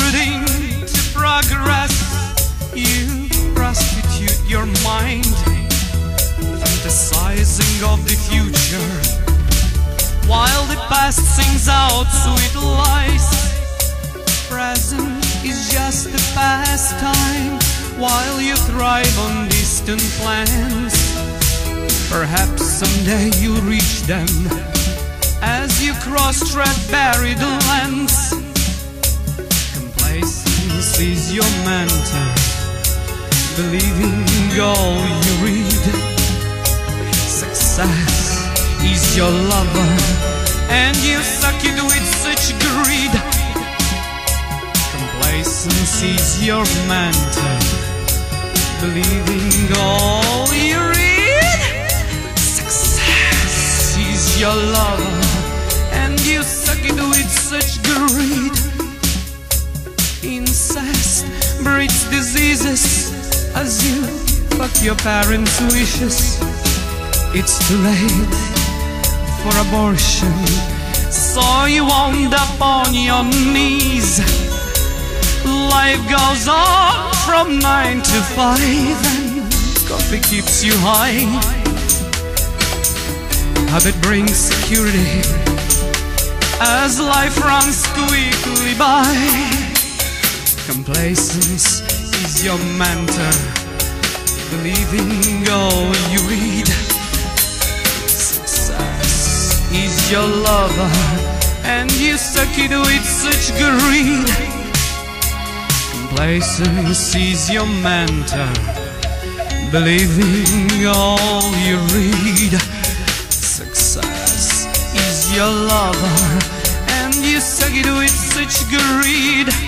according to progress. You prostitute your mind, fantasizing of the future, while the past sings out sweet lies. Present is just a pastime, while you thrive on distant plans. Perhaps someday you'll reach them as you cross threadbare lands. Complacence is your mentor, believing all you read. Success is your lover, and you suck it with such greed. Complacency is your mentor, believing all you read. Success is your lover, and you suck it with such greed. Incest breeds diseases as you fuck your parents' wishes. It's too late for abortion, so you wound up on your knees. Life goes on from 9 to 5, and coffee keeps you high. Habit brings security as life runs quickly by. Complacence is your mentor, believing all you read. Is your lover, and you suck it with such greed. Complacence is your mentor, believing all you read. Success is your lover, and you suck it with such greed.